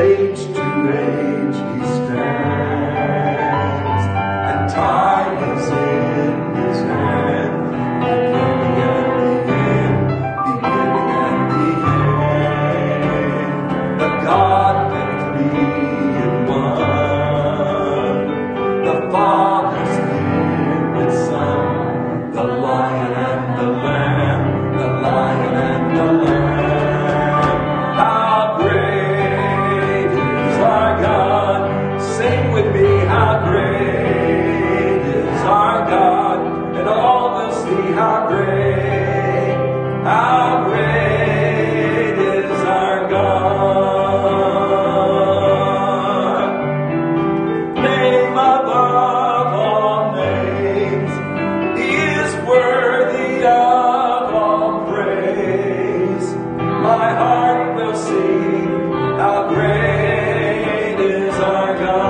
age to age he stands, and time is in his hand, beginning at the end. The God that three in one, the Father's Spirit, Son, the Lion and the Lamb, the Lion and the Lamb. How great is our God! Name above all names, He is worthy of all praise. My heart will sing, how great is our God!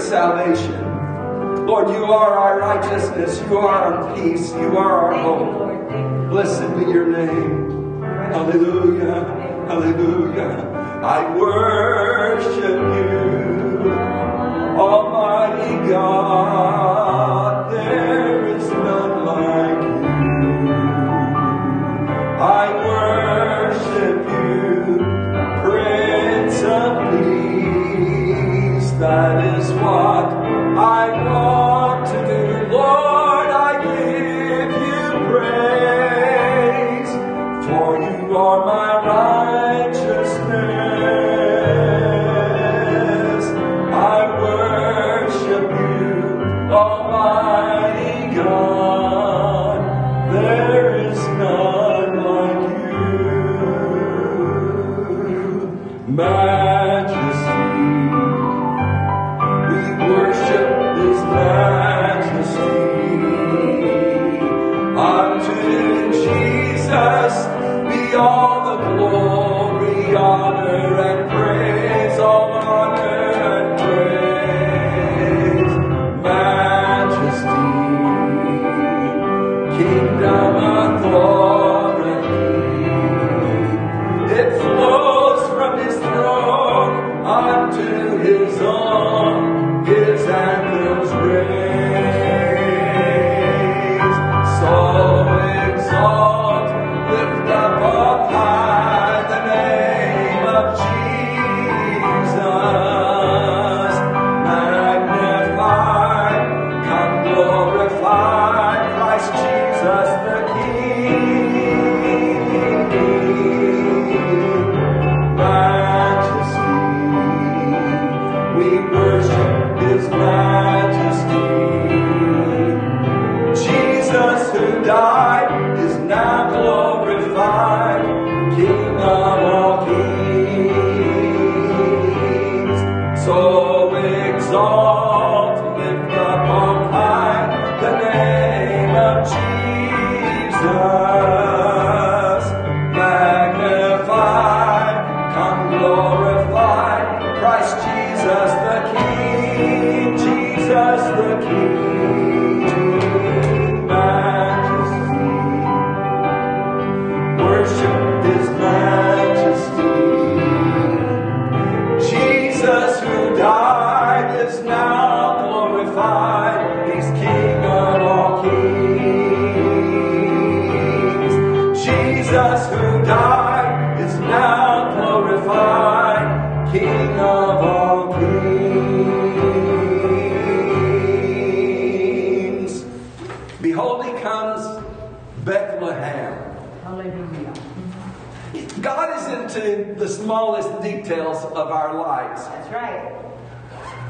Salvation. Lord, you are our righteousness, you are our peace, you are our hope. Blessed be your name. Hallelujah, hallelujah. I worship you, Almighty God. There is none like you. I worship you, Prince of Peace. That is what I want to do. Lord, I give you praise, for you are my righteousness. I worship you,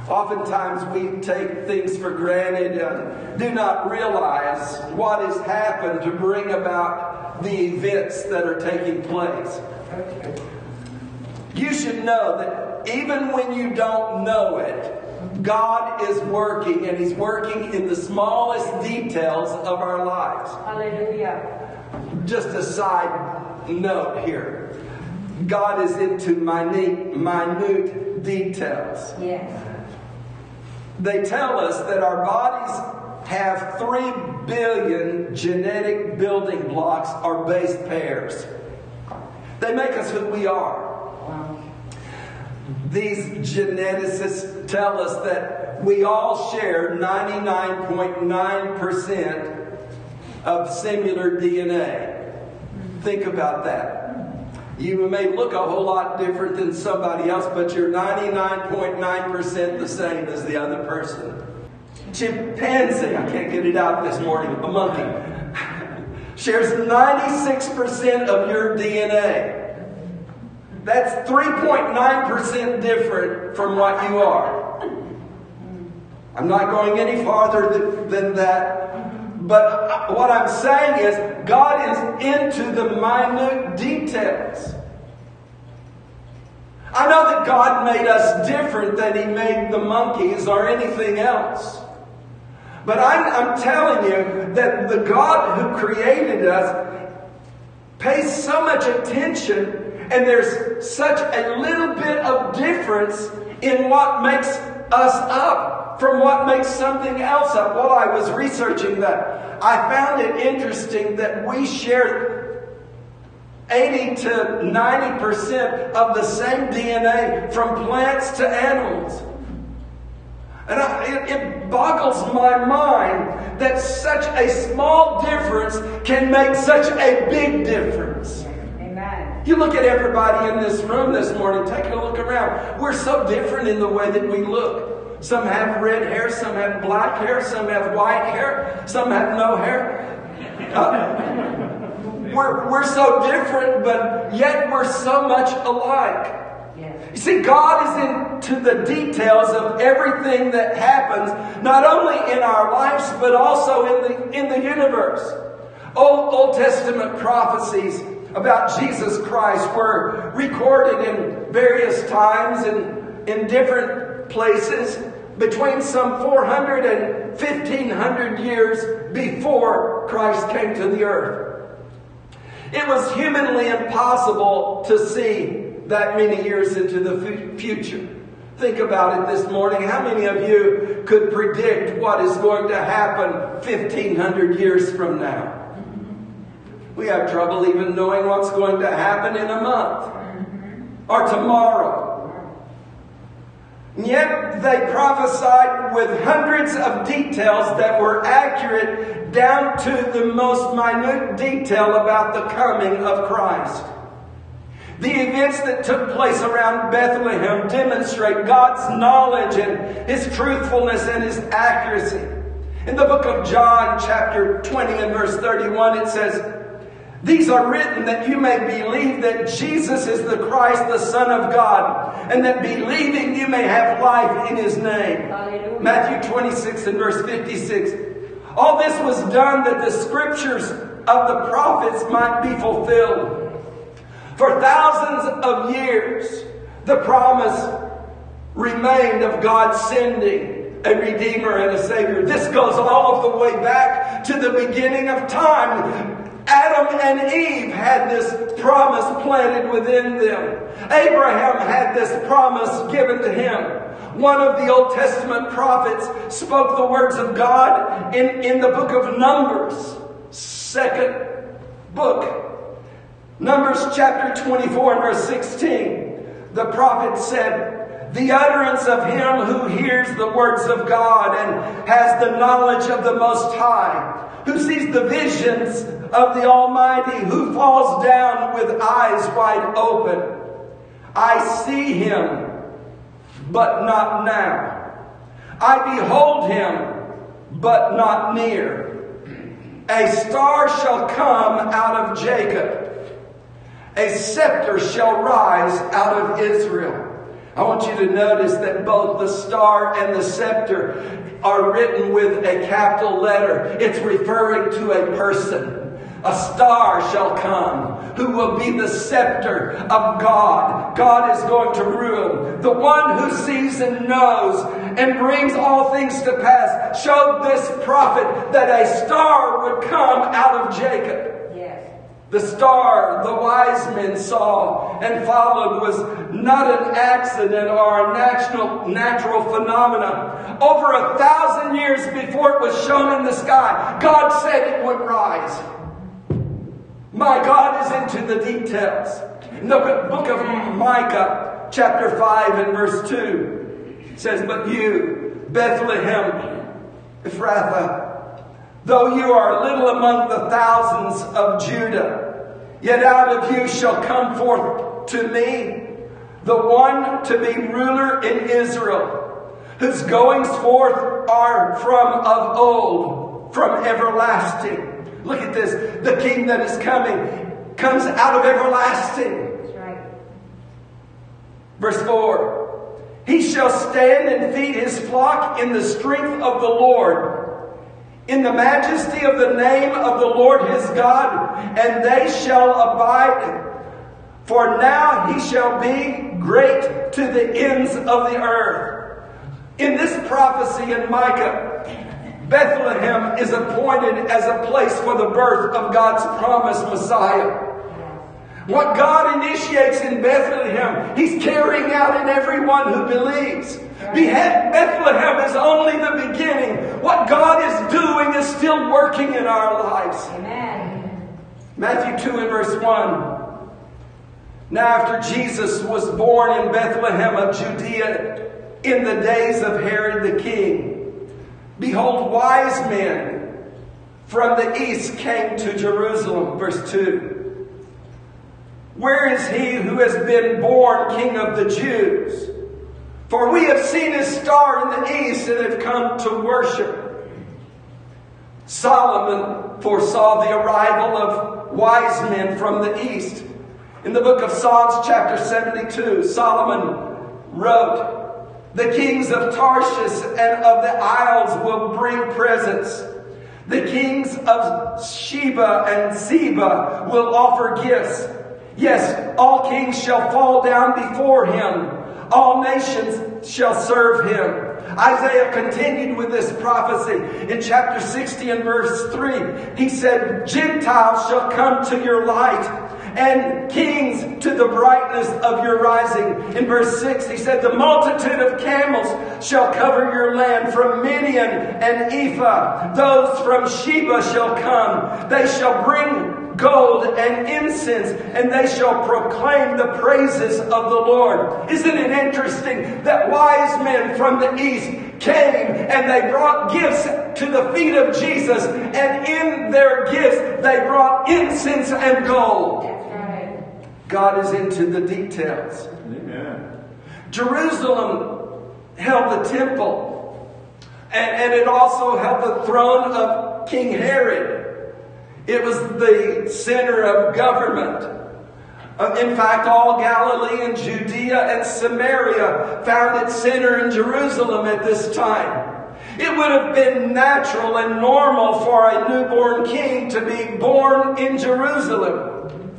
Oftentimes we take things for granted and do not realize what has happened to bring about the events that are taking place. You should know that even when you don't know it, God is working, and He's working in the smallest details of our lives. Hallelujah. Just a side note here. God is into minute details. Yes. They tell us that our bodies have 3 billion genetic building blocks or base pairs. They make us who we are. These geneticists tell us that we all share 99.9% of similar DNA. Think about that. You may look a whole lot different than somebody else, but you're 99.9% the same as the other person. Chimpanzee, I can't get it out this morning, a monkey, shares 96% of your DNA. That's 3.9% different from what you are. I'm not going any farther than that, but what I'm saying is, God is into the minute details. I know that God made us different than He made the monkeys or anything else. But I'm telling you that the God who created us pays so much attention, and there's such a little bit of difference in what makes us up from what makes something else up. While I was researching that, I found it interesting that we share 80 to 90% of the same DNA from plants to animals. And it boggles my mind that such a small difference can make such a big difference. Amen. You look at everybody in this room this morning, take a look around. We're so different in the way that we look. Some have red hair, some have black hair, some have white hair, some have no hair. We're so different, but yet we're so much alike. You see, God is into the details of everything that happens, not only in our lives, but also in the universe. Old Testament prophecies about Jesus Christ were recorded in various times and in different places, between some 400 and 1,500 years before Christ came to the earth. It was humanly impossible to see that many years into the future. Think about it this morning. How many of you could predict what is going to happen 1,500 years from now? We have trouble even knowing what's going to happen in a month or tomorrow. And yet they prophesied with hundreds of details that were accurate down to the most minute detail about the coming of Christ. The events that took place around Bethlehem demonstrate God's knowledge and His truthfulness and His accuracy. In the book of John, chapter 20 and verse 31, it says, "These are written that you may believe that Jesus is the Christ, the Son of God, and that believing you may have life in His name." Hallelujah. Matthew 26 and verse 56. All this was done that the scriptures of the prophets might be fulfilled. For thousands of years, the promise remained of God sending a Redeemer and a Savior. This goes all of the way back to the beginning of time. Adam and Eve had this promise planted within them. Abraham had this promise given to him. One of the Old Testament prophets spoke the words of God in the book of Numbers, second book. Numbers chapter 24 and verse 16, the prophet said, "The utterance of him who hears the words of God and has the knowledge of the Most High, who sees the visions of the Almighty, who falls down with eyes wide open. I see him, but not now. I behold him, but not near. A star shall come out of Jacob. A scepter shall rise out of Israel." I want you to notice that both the star and the scepter are written with a capital letter. It's referring to a person. A star shall come who will be the scepter of God. God is going to rule. The one who sees and knows and brings all things to pass showed this prophet that a star would come out of Jacob. The star the wise men saw and followed was not an accident or a natural phenomena. Over 1,000 years before it was shown in the sky, God said it would rise. My God is into the details. In the book of Micah, chapter 5 and verse 2, it says, "But you, Bethlehem Ephrathah, though you are little among the thousands of Judah, yet out of you shall come forth to me the one to be ruler in Israel, whose goings forth are from of old, from everlasting." Look at this. The king that is coming comes out of everlasting. That's right. Verse 4. "He shall stand and feed his flock in the strength of the Lord, in the majesty of the name of the Lord his God, and they shall abide. For now he shall be great to the ends of the earth." In this prophecy in Micah, Bethlehem is appointed as a place for the birth of God's promised Messiah. What God initiates in Bethlehem, He's carrying out in everyone who believes. Bethlehem is only the beginning. What God is doing is still working in our lives. Amen. Matthew 2 and verse 1. "Now after Jesus was born in Bethlehem of Judea in the days of Herod the king, behold, wise men from the east came to Jerusalem." Verse 2. "Where is he who has been born King of the Jews? For we have seen his star in the east and have come to worship." Solomon foresaw the arrival of wise men from the east. In the book of Psalms chapter 72, Solomon wrote, "The kings of Tarshish and of the isles will bring presents. The kings of Sheba and Seba will offer gifts. Yes, all kings shall fall down before him. All nations shall serve him." Isaiah continued with this prophecy in chapter 60 and verse 3. He said, "Gentiles shall come to your light, and kings to the brightness of your rising. In verse 6, he said, the multitude of camels shall cover your land from Midian and Ephah. Those from Sheba shall come. They shall bring gold and incense, and they shall proclaim the praises of the Lord. Isn't it interesting that wise men from the east came and they brought gifts to the feet of Jesus, and in their gifts they brought incense and gold? God is into the details. Amen. Jerusalem held the temple, and it also held the throne of King Herod. It was the center of government. In fact, all Galilee and Judea and Samaria found its center in Jerusalem at this time. It would have been natural and normal for a newborn king to be born in Jerusalem.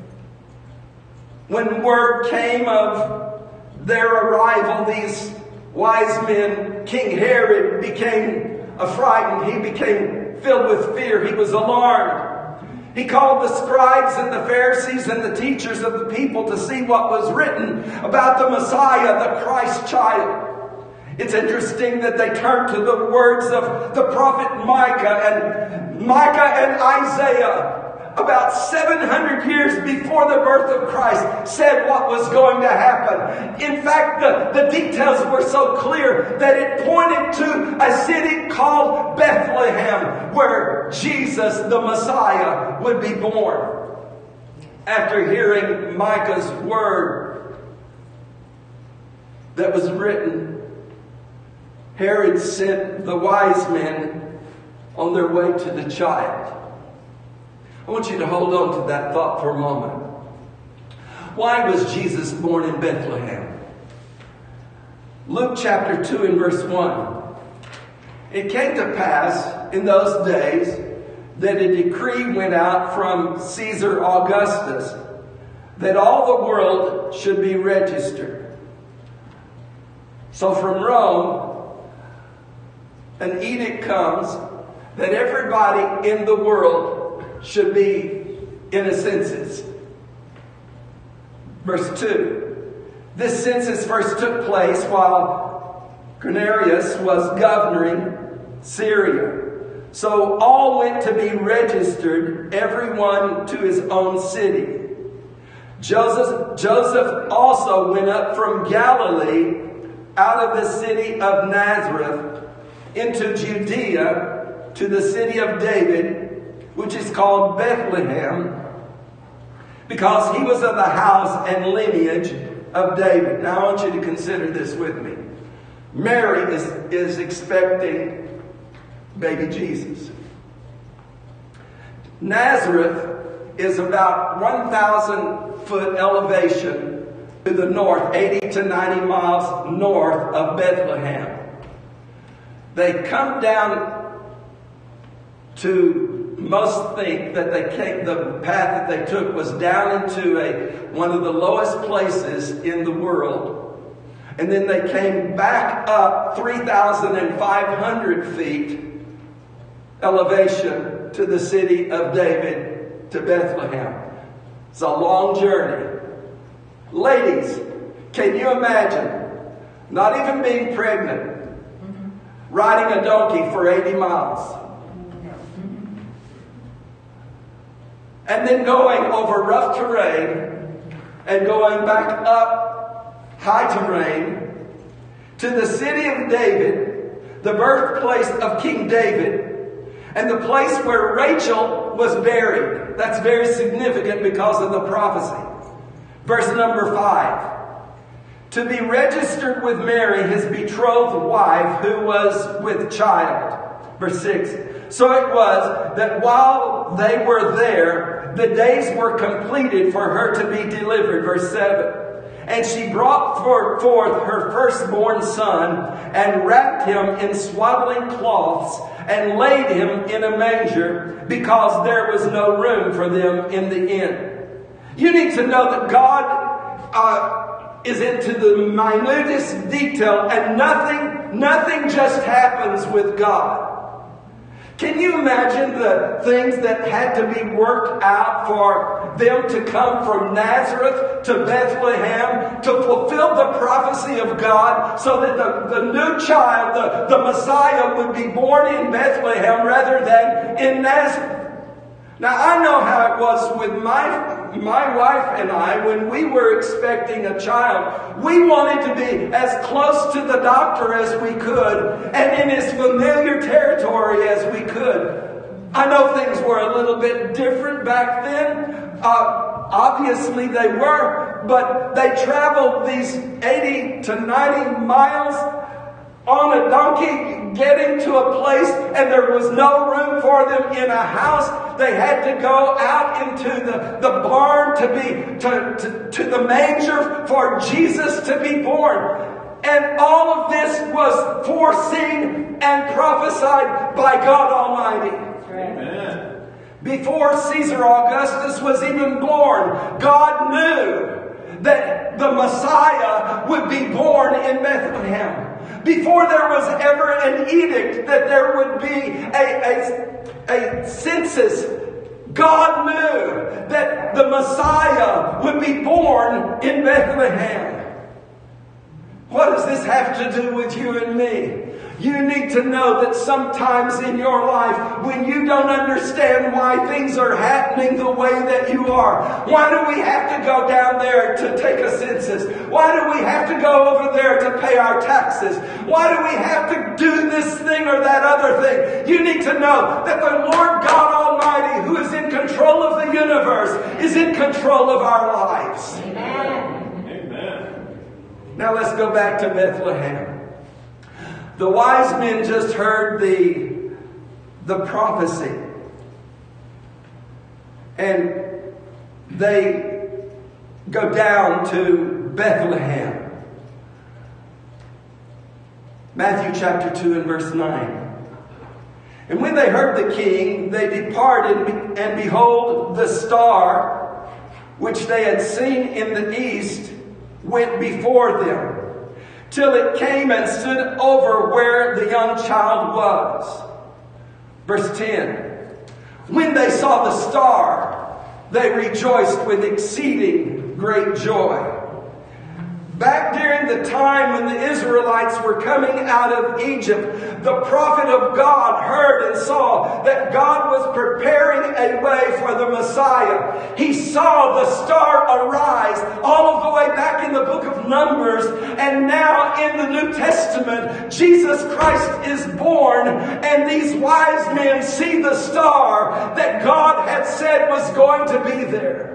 When word came of their arrival, these wise men, King Herod became affrighted. He became filled with fear. He was alarmed. He called the scribes and the Pharisees and the teachers of the people to see what was written about the Messiah, the Christ child. It's interesting that they turn to the words of the prophet Micah and Isaiah about 700 years before the birth of Christ said what was going to happen. In fact, the details were so clear that it pointed to a city called Bethlehem, where Jesus, the Messiah, would be born. After hearing Micah's word that was written, Herod sent the wise men on their way to the child. I want you to hold on to that thought for a moment. Why was Jesus born in Bethlehem? Luke chapter 2 and verse 1. It came to pass in those days that a decree went out from Caesar Augustus that all the world should be registered. So from Rome, an edict comes that everybody in the world should be in a census. Verse 2. This census first took place while Quirinius was governing Syria. So all went to be registered, everyone to his own city. Joseph also went up from Galilee out of the city of Nazareth into Judea to the city of David, which is called Bethlehem, because he was of the house and lineage of David. Now I want you to consider this with me. Mary is expecting baby Jesus. Nazareth is about 1,000 foot elevation to the north, 80 to 90 miles north of Bethlehem. They come down to, most think that the path that they took was down into one of the lowest places in the world. And then they came back up 3,500 feet elevation to the city of David, to Bethlehem. It's a long journey. Ladies, can you imagine not even being pregnant, riding a donkey for 80 miles? And then going over rough terrain and going back up high terrain to the city of David, the birthplace of King David, and the place where Rachel was buried. That's very significant because of the prophecy. Verse number 5. To be registered with Mary, his betrothed wife, who was with child. Verse 6. So it was that while they were there, the days were completed for her to be delivered. Verse 7. And she brought forth her firstborn son and wrapped him in swaddling cloths and laid him in a manger, because there was no room for them in the inn. You need to know that God is into the minutest detail, and nothing just happens with God. Can you imagine the things that had to be worked out for them to come from Nazareth to Bethlehem to fulfill the prophecy of God so that the new child, the Messiah, would be born in Bethlehem rather than in Nazareth? Now, I know how it was with my wife and I. When we were expecting a child, we wanted to be as close to the doctor as we could and in as familiar territory as we could. I know things were a little bit different back then. Obviously they were, but they traveled these 80 to 90 miles on a donkey, getting to a place, and there was no room for them in a house. They had to go out into the barn to the manger for Jesus to be born. And all of this was foreseen and prophesied by God Almighty. Amen. Before Caesar Augustus was even born, God knew that the Messiah would be born in Bethlehem. Before there was ever an edict that there would be a census, God knew that the Messiah would be born in Bethlehem. What does this have to do with you and me? You need to know that sometimes in your life, when you don't understand why things are happening the way that you are, why do we have to go down there to take a census? Why do we have to go over there to pay our taxes? Why do we have to do this thing or that other thing? You need to know that the Lord God Almighty, who is in control of the universe, is in control of our lives. Amen. Amen. Now let's go back to Bethlehem. The wise men just heard the prophecy, and they go down to Bethlehem. Matthew chapter 2 and verse 9. And when they heard the king, they departed, and behold, the star which they had seen in the east went before them, till it came and stood over where the young child was. Verse 10. When they saw the star, they rejoiced with exceeding great joy. Back during the time when the Israelites were coming out of Egypt, the prophet of God heard and saw that God was preparing a way for the Messiah. He saw the star arise all of the way back in the book of Numbers, and now in the New Testament, Jesus Christ is born, and these wise men see the star that God had said was going to be there.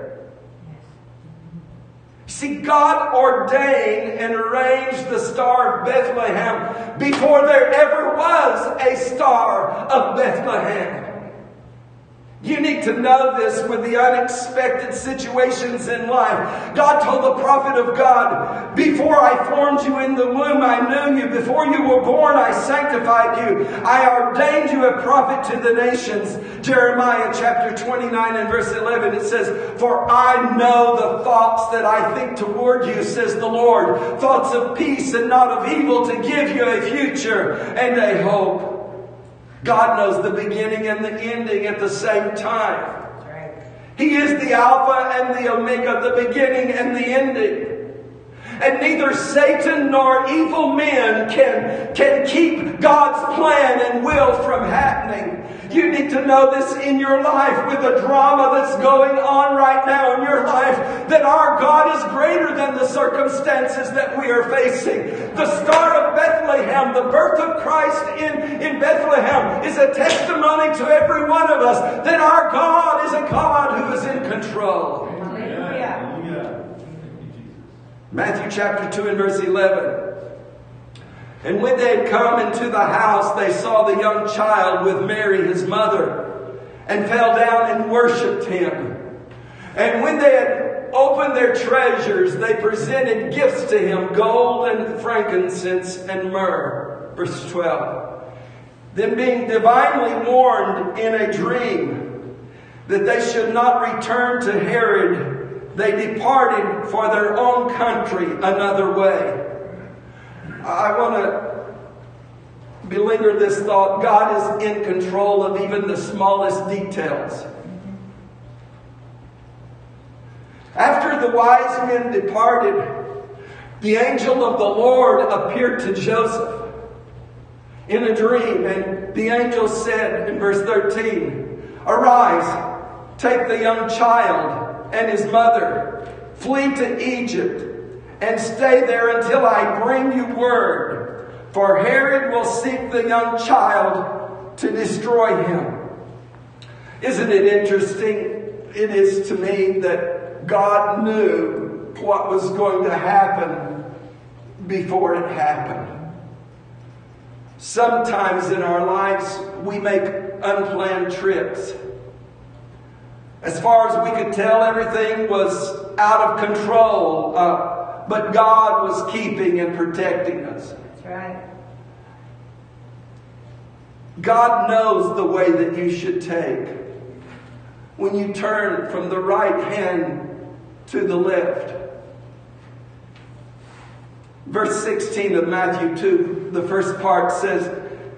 See, God ordained and arranged the Star of Bethlehem before there ever was a Star of Bethlehem. You need to know this with the unexpected situations in life. God told the prophet of God, before I formed you in the womb, I knew you. Before you were born, I sanctified you. I ordained you a prophet to the nations. Jeremiah chapter 29 and verse 11, it says, for I know the thoughts that I think toward you, says the Lord, thoughts of peace and not of evil, to give you a future and a hope. God knows the beginning and the ending at the same time. He is the Alpha and the Omega, the beginning and the ending. And neither Satan nor evil men can keep God's plan and will from happening. You need to know this in your life with the drama that's going on right now in your life, that our God is greater than the circumstances that we are facing. The Star of Bethlehem, the birth of Christ in Bethlehem, is a testimony to every one of us that our God is a God who is in control. Matthew chapter 2 and verse 11. And when they had come into the house, they saw the young child with Mary his mother, and fell down and worshipped him. And when they had opened their treasures, they presented gifts to him, gold and frankincense and myrrh. Verse 12. Then being divinely warned in a dream that they should not return to Herod, they departed for their own country another way. I want to belabor this thought. God is in control of even the smallest details. After the wise men departed, the angel of the Lord appeared to Joseph in a dream. And the angel said in verse 13, "Arise, take the young child and his mother, flee to Egypt, and stay there until I bring you word, for Herod will seek the young child to destroy him." Isn't it interesting? It is to me that God knew what was going to happen before it happened. Sometimes in our lives, we make unplanned trips. As far as we could tell, everything was out of control, but God was keeping and protecting us. That's right. God knows the way that you should take when you turn from the right hand to the left. Verse 16 of Matthew 2, the first part says,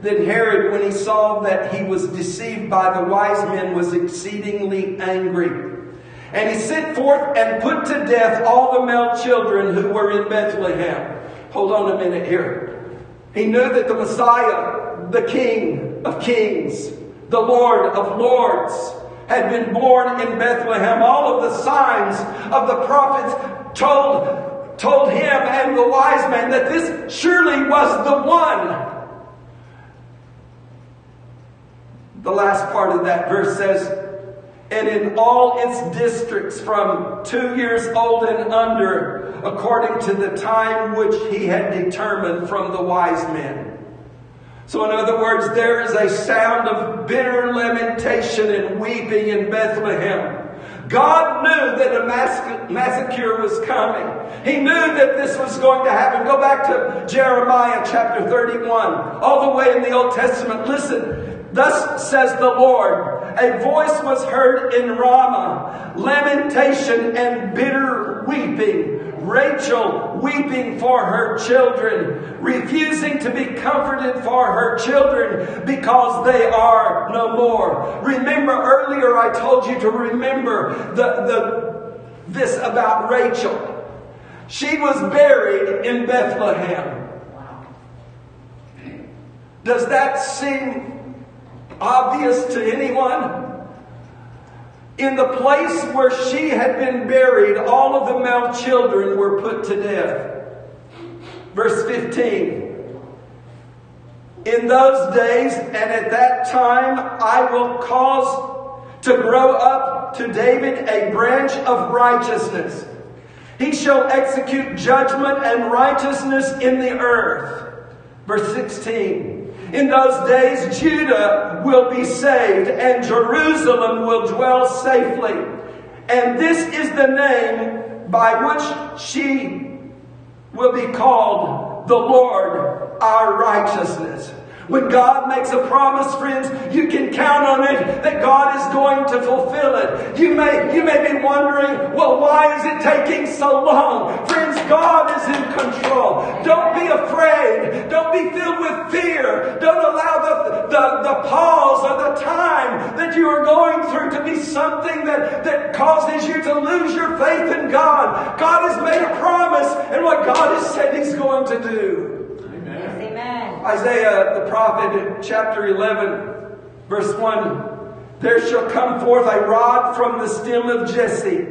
"Then Herod, when he saw that he was deceived by the wise men, was exceedingly angry. And he sent forth and put to death all the male children who were in Bethlehem." Hold on a minute here. He knew that the Messiah, the King of Kings, the Lord of Lords, had been born in Bethlehem. All of the signs of the prophets told him and the wise men that this surely was the one. The last part of that verse says, "And in all its districts from 2 years old and under, according to the time which he had determined from the wise men." So in other words, there is a sound of bitter lamentation and weeping in Bethlehem. God knew that a massacre was coming. He knew that this was going to happen. Go back to Jeremiah chapter 31, all the way in the Old Testament. Listen, "Thus says the Lord, a voice was heard in Ramah, lamentation and bitter weeping. Rachel weeping for her children, refusing to be comforted for her children because they are no more." Remember earlier I told you to remember this about Rachel. She was buried in Bethlehem. Does that seem obvious to anyone? In the place where she had been buried, all of the male children were put to death. Verse 15. "In those days and at that time, I will cause to grow up to David a branch of righteousness. He shall execute judgment and righteousness in the earth." Verse 16. "In those days, Judah will be saved, and Jerusalem will dwell safely. And this is the name by which she will be called, the Lord our righteousness." When God makes a promise, friends, you can count on it that God is going to fulfill it. You may be wondering, well, why is it taking so long? Friends, God is in control. Don't be afraid. Don't be filled with fear. Don't allow the pause or the time that you are going through to be something that causes you to lose your faith in God. God has made a promise, and what God has said He's going to do. Isaiah the prophet, chapter 11, verse 1. "There shall come forth a rod from the stem of Jesse.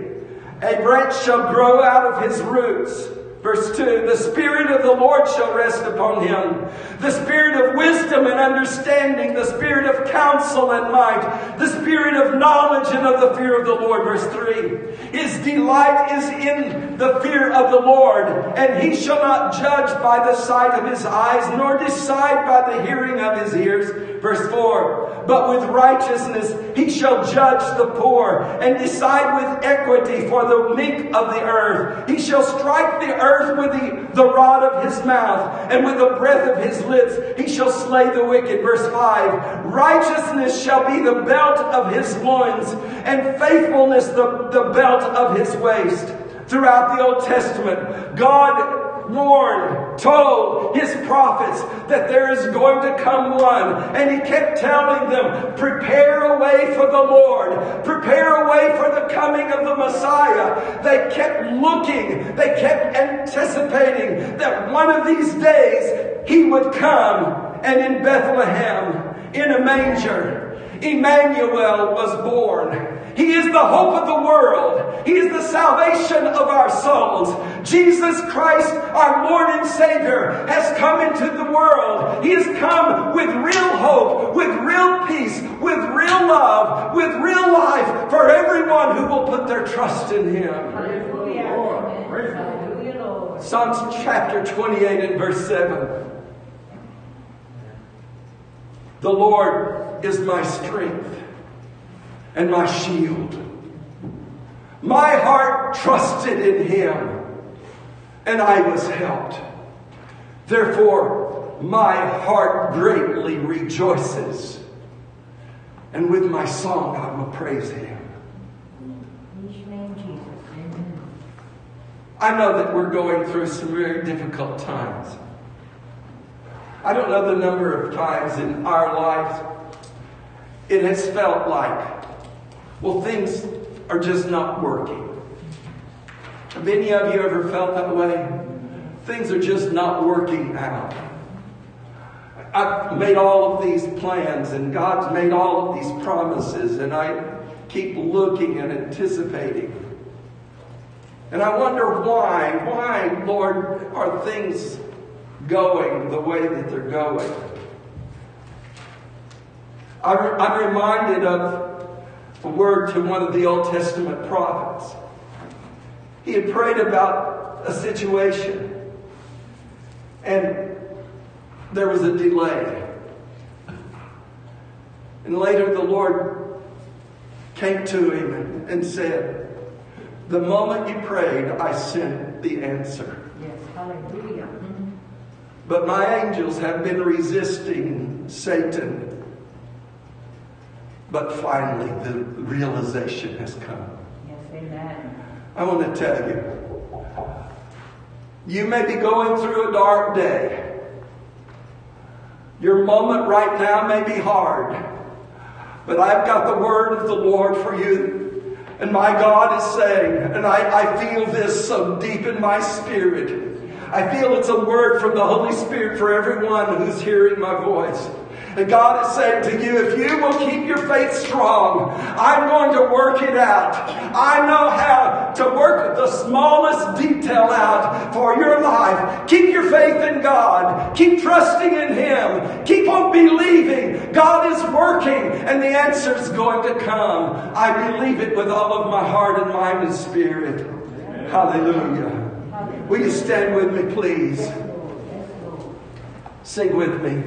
A branch shall grow out of his roots." Verse 2. "The Spirit of the Lord shall rest upon him. The Spirit of wisdom and understanding. The Spirit of counsel and might. The Spirit of knowledge and of the fear of the Lord." Verse 3. "His delight is in the fear of the Lord. And he shall not judge by the sight of his eyes, nor decide by the hearing of his ears." Verse 4. "But with righteousness he shall judge the poor, and decide with equity for the meek of the earth. He shall strike the earth with the rod of his mouth, and with the breath of his lips he shall slay the wicked." Verse 5. "Righteousness shall be the belt of his loins, and faithfulness the belt of his waist." Throughout the Old Testament, God warned, told his prophets that there is going to come one. And he kept telling them, prepare a way for the Lord. Prepare a way for the coming of the Messiah. They kept looking. They kept anticipating that one of these days he would come. And in Bethlehem, in a manger, Emmanuel was born. He is the hope of the world. He is the salvation of our souls. Jesus Christ, our Lord and Savior, has come into the world. He has come with real hope, with real peace, with real love, with real life for everyone who will put their trust in Him. Praise the Lord. Praise the Lord. Psalms chapter 28 and verse 7. The Lord is my strength and my shield. My heart trusted in Him, and I was helped. Therefore, my heart greatly rejoices, and with my song I will praise Him. I know that we're going through some very difficult times. I don't know the number of times in our lives it has felt like, well, things are just not working. Have any of you ever felt that way? Things are just not working out. I've made all of these plans, and God's made all of these promises, and I keep looking and anticipating. And I wonder why, Lord, are things going the way that they're going? I'm reminded of a word to one of the Old Testament prophets. He had prayed about a situation, and there was a delay. And later the Lord came to him and said, the moment you prayed, I sent the answer. Yes, hallelujah. But my angels have been resisting Satan. But finally, the realization has come. Yes, amen. I want to tell you, you may be going through a dark day. Your moment right now may be hard. But I've got the word of the Lord for you. And my God is saying, and I feel this so deep in my spirit. I feel it's a word from the Holy Spirit for everyone who's hearing my voice. And God is saying to you, if you will keep your faith strong, I'm going to work it out. I know how to work the smallest detail out for your life. Keep your faith in God. Keep trusting in Him. Keep on believing. God is working, and the answer is going to come. I believe it with all of my heart and mind and spirit. Amen. Hallelujah. Will you stand with me, please? Sing with me.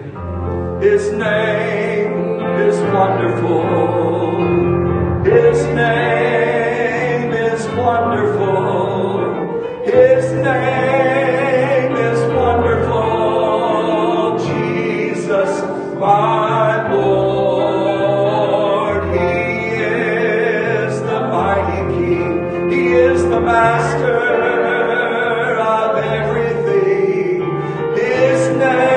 His name is wonderful. His name is wonderful. His name is wonderful. Jesus, my Lord. He is the mighty King. He is the master of everything. His name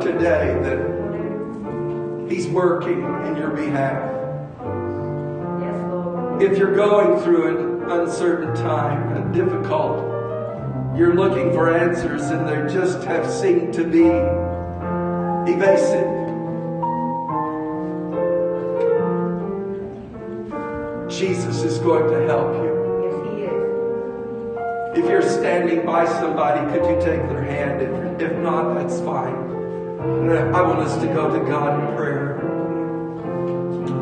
today that He's working in your behalf. Yes, Lord. If you're going through an uncertain time, a difficult, you're looking for answers and they just have seemed to be evasive. Jesus is going to help you. Yes, He is. If you're standing by somebody, could you take their hand? If not, that's fine. I want us to go to God in prayer.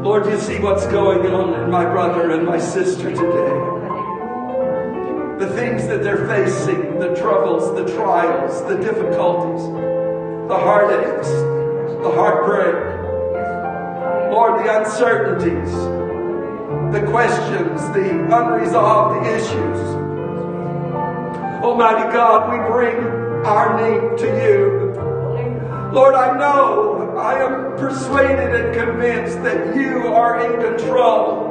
Lord, you see what's going on in my brother and my sister today. The things that they're facing, the troubles, the trials, the difficulties, the heartaches, the heartbreak. Lord, the uncertainties, the questions, the unresolved issues. Almighty God, we bring our need to you. Lord, I know, I am persuaded and convinced that you are in control,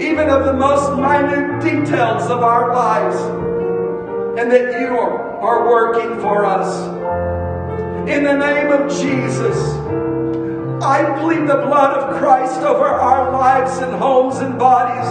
even of the most minute details of our lives, and that you are working for us. In the name of Jesus, I plead the blood of Christ over our lives and homes and bodies.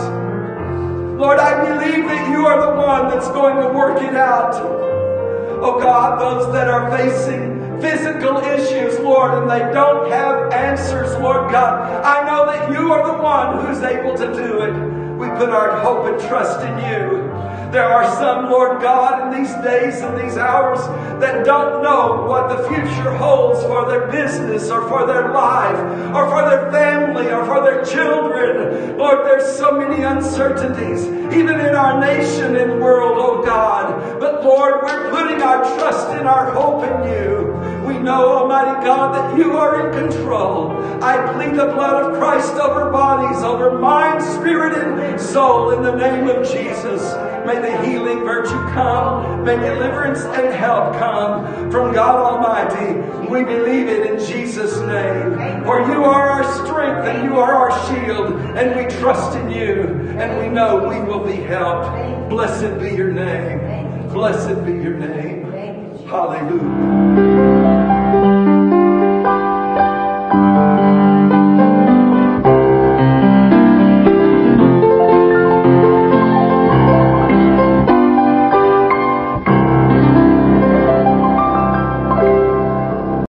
Lord, I believe that you are the one that's going to work it out. Oh God, those that are facing physical issues, Lord, and they don't have answers, Lord God, I know that you are the one who's able to do it. We put our hope and trust in you. There are some, Lord God, in these days and these hours that don't know what the future holds for their business or for their life or for their family or for their children. Lord, there's so many uncertainties, even in our nation and world, oh God. But Lord, we're putting our trust and our hope in you. We know, Almighty God, that you are in control. I plead the blood of Christ over bodies, over mind, spirit, and soul in the name of Jesus. May the healing virtue come. May deliverance and help come from God Almighty. We believe it in Jesus' name. For you are our strength and you are our shield. And we trust in you. And we know we will be helped. Blessed be your name. Blessed be your name. Hallelujah.